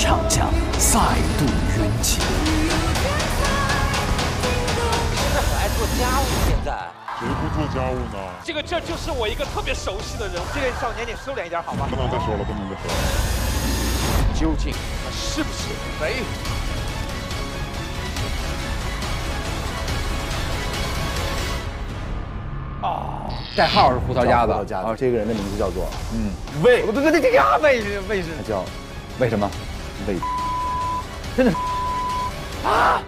场下再度云起。这还做家务现在？谁不做家务呢？这就是我一个特别熟悉的人。这个少年，你收敛一点好吗？不能再说了，不能再说了。究竟他是不是没有？ 哦，代号是胡桃夹子。哦，这个人的名字叫做魏。我对呀，魏是。他叫魏什么？魏，真的啊。